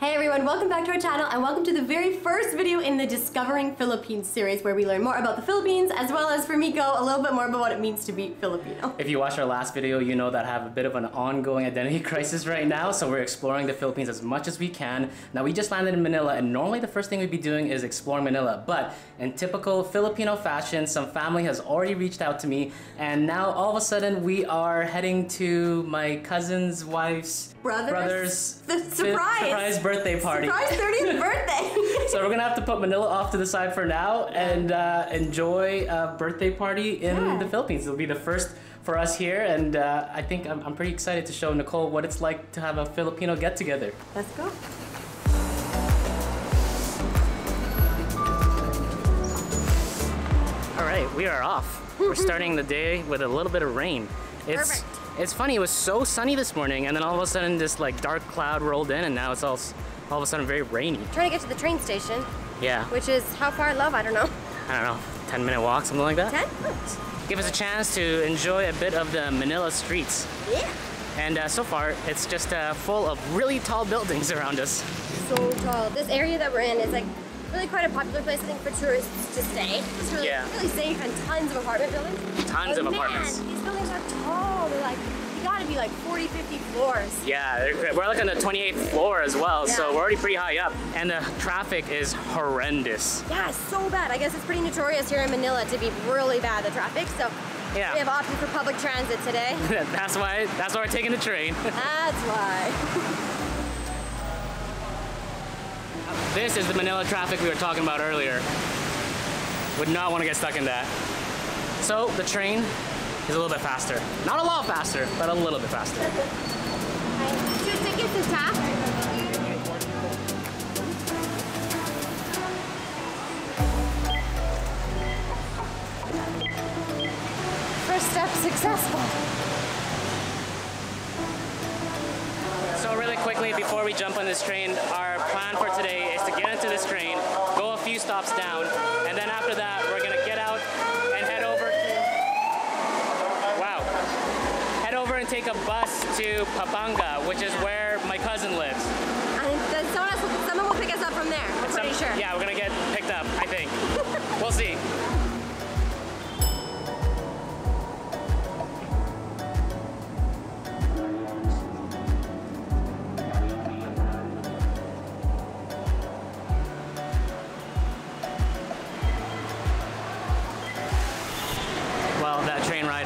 Hey everyone, welcome back to our channel and welcome to the very first video in the Discovering Philippines series where we learn more about the Philippines as well as, for Mico, a little bit more about what it means to be Filipino. If you watched our last video, you know that I have a bit of an ongoing identity crisis right now, so we're exploring the Philippines as much as we can. Now, we just landed in Manila and normally the first thing we'd be doing is explore Manila, but in typical Filipino fashion, some family has already reached out to me and now all of a sudden we are heading to my cousin's wife's brother's surprise birthday party. Surprise 30th birthday! So we're gonna have to put Manila off to the side for now and enjoy a birthday party in the Philippines. It'll be the first for us here, and I think I'm pretty excited to show Nicole what it's like to have a Filipino get-together. Let's go. All right, we are off. We're starting the day with a little bit of rain. It's perfect. It's funny, it was so sunny this morning and then all of a sudden this like dark cloud rolled in and now it's all of a sudden very rainy. Trying to get to the train station. Yeah. Which is how far, love? I don't know. I don't know, 10-minute walk, something like that? 10? Give us a chance to enjoy a bit of the Manila streets. Yeah. And so far, it's just full of really tall buildings around us. So tall. This area that we're in is like really quite a popular place, I think, for tourists to stay. It's really, really safe and tons of apartment buildings. Tons of apartments. These buildings are tall. They're like, you gotta be like 40, 50 floors. Yeah, we're like on the 28th floor as well, so we're already pretty high up. And the traffic is horrendous. Yeah, so bad. I guess it's pretty notorious here in Manila to be really bad, the traffic, so we have opted for public transit today. That's why we're taking the train. That's why. This is the Manila traffic we were talking about earlier. Would not want to get stuck in that. So the train is a little bit faster. Not a lot faster, but a little bit faster. Two tickets is half. First step successful. So really quickly, before we jump on this train, our plan for today is to get into this train, go a few stops down, and then after that, we're gonna get out and head over to, head over and take a bus to Pampanga, which is where my cousin lives. And then someone will pick us up from there, I'm pretty sure. Yeah, we're gonna get picked up, I think. We'll see.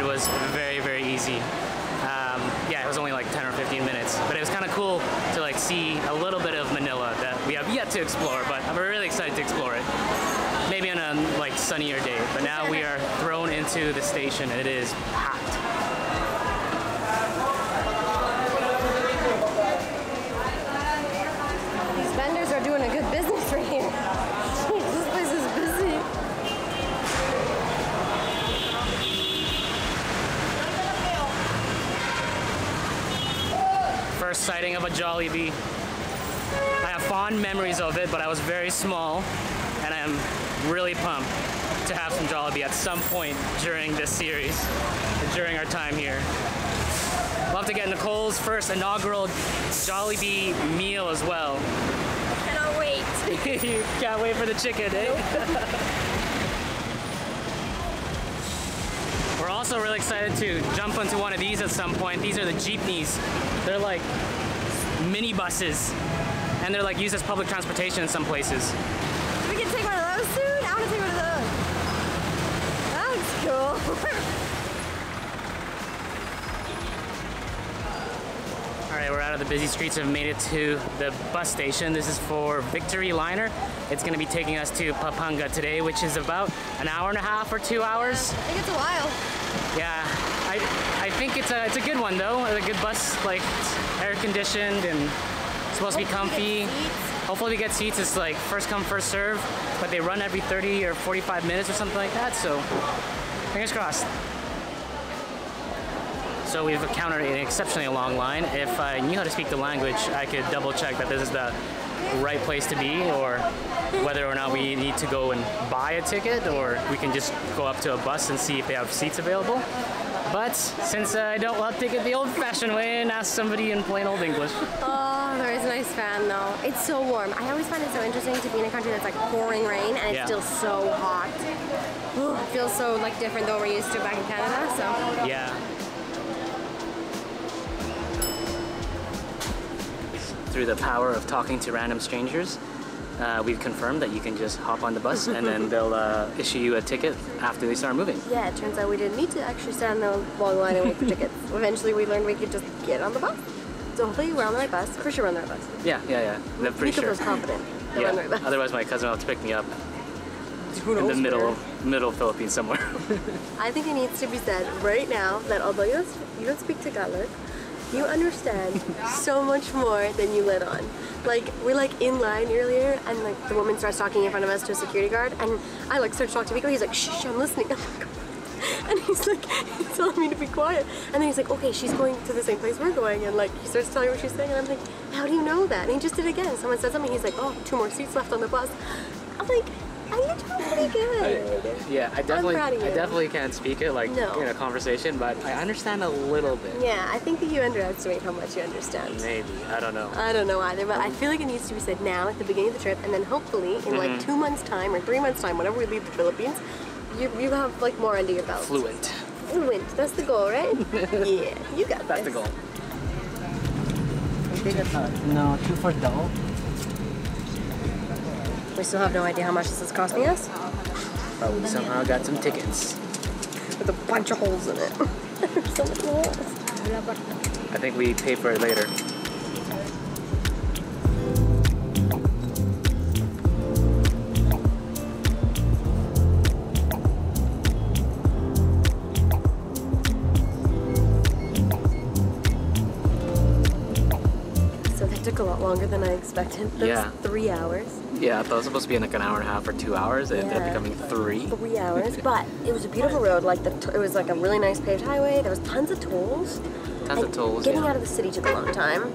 Was very easy. Yeah, it was only like 10 or 15 minutes, but it was kind of cool to like see a little bit of Manila that we have yet to explore, but I'm really excited to explore it. Maybe on a like sunnier day, but now we are thrown into the station and it is packed. These vendors are doing a good business right here. Jeez, this place is busy. First sighting of a Jollibee. I have fond memories of it, but I was very small, and I am really pumped to have some Jollibee at some point during this series, during our time here. We'll have to get Nicole's first inaugural Jollibee meal as well. I cannot wait. You can't wait for the chicken, eh? We're also really excited to jump onto one of these at some point. These are the jeepneys. They're like mini buses, and they're like used as public transportation in some places. We can take one of those soon? I want to take one of those. That looks cool. All right, we're out of the busy streets and made it to the bus station. This is for Victory Liner. It's going to be taking us to Pampanga today, which is about an hour and a half or 2 hours. I think it's a while. Yeah. I think it's a good one though. A good bus, like air conditioned and it's supposed to be comfy. Hopefully we get seats. It's like first come, first serve, but they run every 30 or 45 minutes or something like that. So fingers crossed. So we've encountered an exceptionally long line. If I knew how to speak the language, I could double check that this is the right place to be, or whether or not we need to go and buy a ticket, or we can just go up to a bus and see if they have seats available. But since I don't, I'll take it the old-fashioned way and ask somebody in plain old English. Oh, there is a nice fan though. It's so warm. I always find it so interesting to be in a country that's like pouring rain and it's still so hot. Ooh, it feels so like different than what we're used to back in Canada, so. Yeah. Through the power of talking to random strangers, we've confirmed that you can just hop on the bus and then they'll issue you a ticket after they start moving. Yeah, it turns out we didn't need to actually stand in the long line and wait for tickets. Eventually we learned we could just get on the bus. So hopefully we're on the right bus. For sure we're on the right bus. Yeah. I'm pretty sure. Nico was confident that we're on the right bus. Otherwise my cousin will have to pick me up in the middle of Philippines somewhere. I think it needs to be said right now that although you don't speak Tagalog, you understand so much more than you let on. Like, we're like in line earlier and like the woman starts talking in front of us to a security guard and I like start talking to Mico, he's like, shh, I'm listening. I'm like, and he's like, he's telling me to be quiet. And then he's like, okay, she's going to the same place we're going. And like, he starts telling me what she's saying. And I'm like, how do you know that? And he just did it again. Someone said something, he's like, oh, 2 more seats left on the bus. I'm like, are you doing pretty good? I definitely can't speak it like in a conversation, but I understand a little bit. Yeah, I think that you underestimate how much you understand. Maybe, I don't know. I don't know either, but I feel like it needs to be said now at the beginning of the trip, and then hopefully in like 2 months' time or 3 months' time, whenever we leave the Philippines, you have like more under your belt. Fluent. That's the goal, right? Yeah, you got that. That's the goal. No, 2 for double. We still have no idea how much this is costing us. But we somehow got some tickets. With a bunch of holes in it. So many holes. I think we pay for it later. Took a lot longer than I expected. That was 3 hours. Yeah, I thought it was supposed to be in like 1.5 or 2 hours. It ended up becoming 3. 3 hours, but it was a beautiful road. Like it was like a really nice paved highway. There was tons of tolls. Getting out of the city took a long time.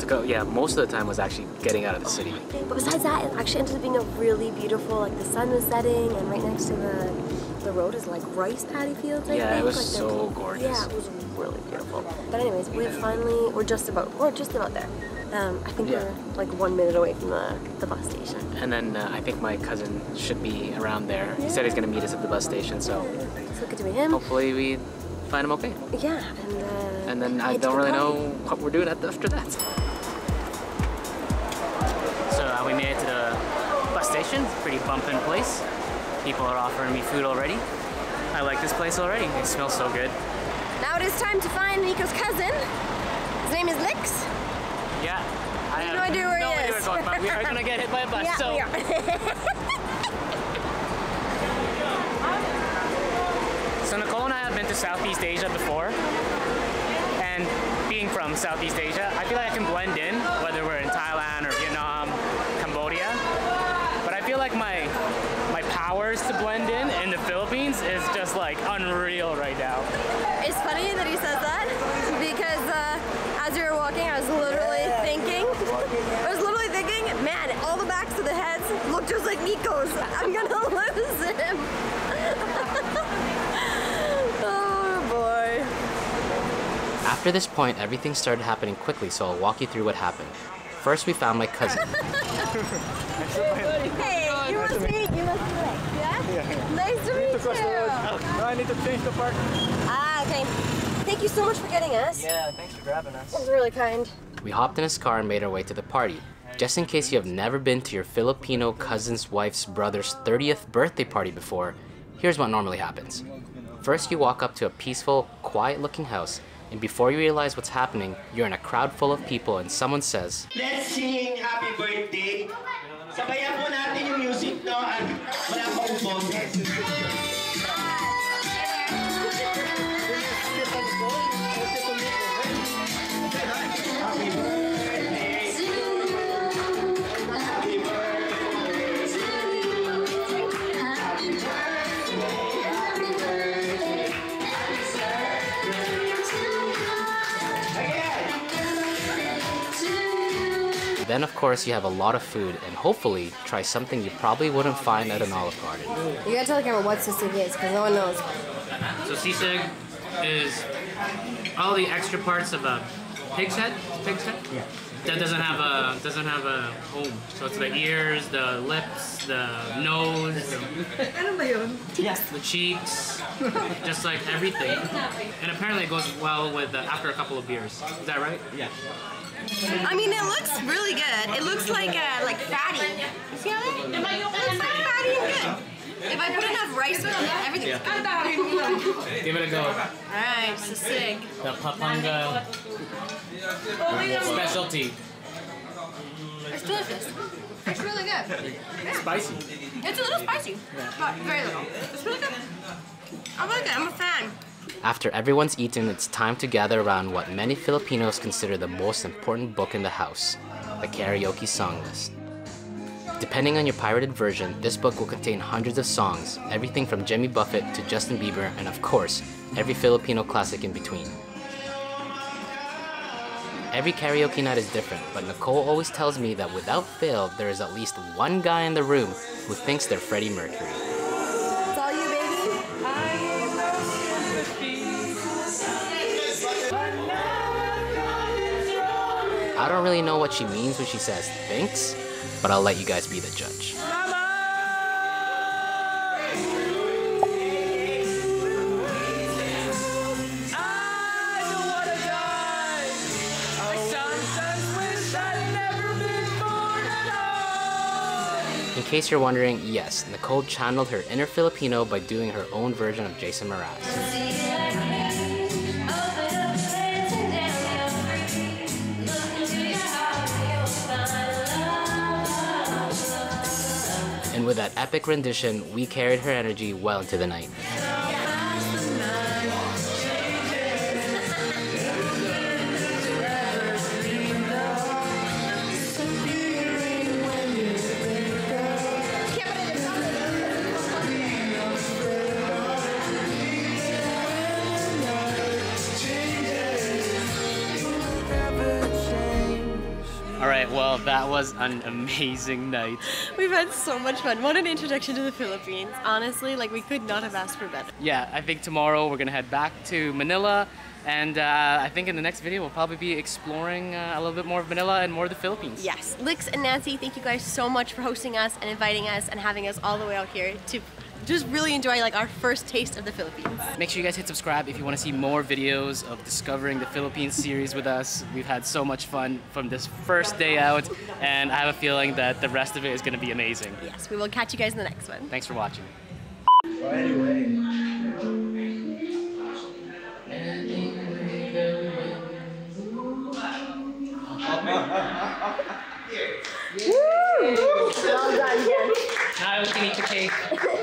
Most of the time was actually getting out of the city. But besides that, it actually ended up being a really beautiful. Like the sun was setting, and right next to the road is like rice paddy fields. I think. It was like so gorgeous. Yeah, it was really beautiful. But anyways, we're just about there. I think we're like 1 minute away from the bus station. And then I think my cousin should be around there. Yeah. He said he's going to meet us at the bus station, so... So good to meet him. Hopefully we find him okay. Yeah, and then I don't really know what we're doing after that. So we made it to the bus station. It's a pretty bumpin' place. People are offering me food already. I like this place already. It smells so good. Now it is time to find Nico's cousin. His name is Nix. Yeah, I have no idea where he is. But we are going to get hit by a bus, so... We are. So Nicole and I have been to Southeast Asia before, and being from Southeast Asia, I feel like I can blend in, whether we're in Thailand or Vietnam, Cambodia, but I feel like my powers to blend in the Philippines is just like unreal right now. It's funny that he says that, because as we were walking, I was literally thinking, man, all the backs of the heads look just like Nico's. I'm gonna lose him. Oh boy. After this point, everything started happening quickly, so I'll walk you through what happened. First, we found my cousin. Hey, you must be like, yeah? Nice to meet you. No, I need to change the park. Ah, okay. Thank you so much for getting us. Yeah, thanks for grabbing us. That was really kind. We hopped in his car and made our way to the party. Just in case you have never been to your Filipino cousin's wife's brother's 30th birthday party before, here's what normally happens. First, you walk up to a peaceful, quiet-looking house, and before you realize what's happening, you're in a crowd full of people and someone says, "Let's sing happy birthday. Sabayan po natin yung music, no? And wala pang phone." Then, of course, you have a lot of food and hopefully try something you probably wouldn't find at an olive garden. You gotta tell the camera what sisig is because no one knows. So sisig is all the extra parts of a pig's head? Yeah. that doesn't have a home. So it's the ears, the lips, the nose. Ano ba yun? Yes, the cheeks, just like everything. And apparently it goes well with after a couple of beers. Is that right? Yeah. I mean, it looks really good. It looks like fatty. See how that? It looks like fatty and good. If I put enough rice with it, everything's good. Give it a go. Alright, sisig. The Pampanga specialty. It's delicious. It's really good. Yeah. Spicy. It's a little spicy, but very little. It's really good. I like it. I'm a fan. After everyone's eaten, it's time to gather around what many Filipinos consider the most important book in the house, the karaoke song list. Depending on your pirated version, this book will contain hundreds of songs, everything from Jimmy Buffett to Justin Bieber, and of course, every Filipino classic in between. Every karaoke night is different, but Nicole always tells me that without fail, there is at least one guy in the room who thinks they're Freddie Mercury. It's all you, baby. I don't really know what she means when she says thinks, but I'll let you guys be the judge. In case you're wondering, yes, Nicole channeled her inner Filipino by doing her own version of Jason Mraz. And with that epic rendition, we carried her energy well into the night. Well, that was an amazing night. We've had so much fun. What an introduction to the Philippines. Honestly, like, we could not have asked for better. Yeah, I think tomorrow we're gonna head back to Manila, and I think in the next video we'll probably be exploring a little bit more of Manila and more of the Philippines. Yes. Lix and Nancy, thank you guys so much for hosting us and inviting us and having us all the way out here to just really enjoy like our first taste of the Philippines. Make sure you guys hit subscribe if you want to see more videos of Discovering the Philippines series with us. We've had so much fun from this first day out, and I have a feeling that the rest of it is going to be amazing. Yes, we will catch you guys in the next one. Thanks for watching. Woo! Well done, yes. Now I will eat the cake.